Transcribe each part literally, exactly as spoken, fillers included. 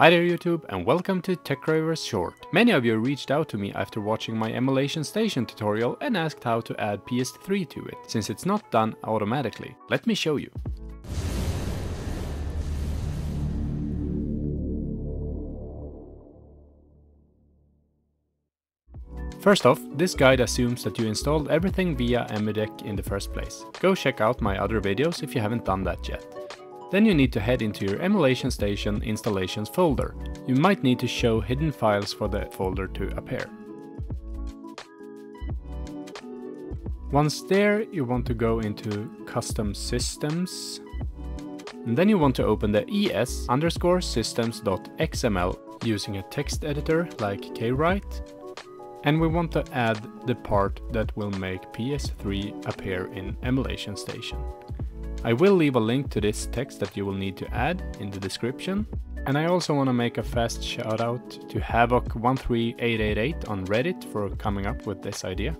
Hi there YouTube and welcome to TechRavers Short. Many of you reached out to me after watching my Emulation Station tutorial and asked how to add P S three to it, since it's not done automatically. Let me show you. First off, this guide assumes that you installed everything via EmuDeck in the first place. Go check out my other videos if you haven't done that yet. Then you need to head into your Emulation Station installations folder. You might need to show hidden files for the folder to appear. Once there, you want to go into Custom Systems. And then you want to open the E S underscore systems dot X M L using a text editor like KWrite. And we want to add the part that will make P S three appear in Emulation Station. I will leave a link to this text that you will need to add in the description. And I also want to make a fast shout out to Havok one three eight eight eight on Reddit for coming up with this idea.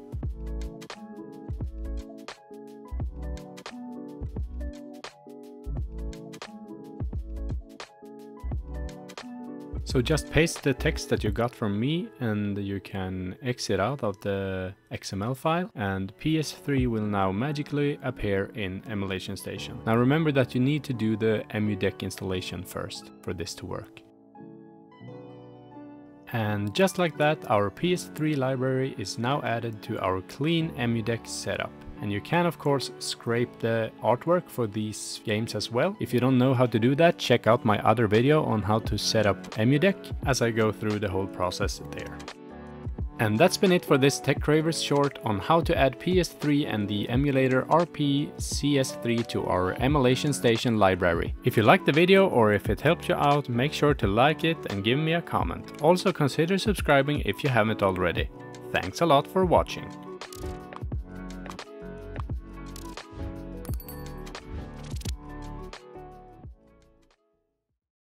So just paste the text that you got from me and you can exit out of the X M L file, and P S three will now magically appear in Emulation Station. Now remember that you need to do the EmuDeck installation first for this to work. And just like that, our P S three library is now added to our clean EmuDeck setup. And you can of course scrape the artwork for these games as well. If you don't know how to do that, check out my other video on how to set up EmuDeck as I go through the whole process there. And that's been it for this TechRavers short on how to add P S three and the emulator R P C S three to our Emulation Station library. If you liked the video or if it helped you out, make sure to like it and give me a comment. Also consider subscribing if you haven't already. Thanks a lot for watching.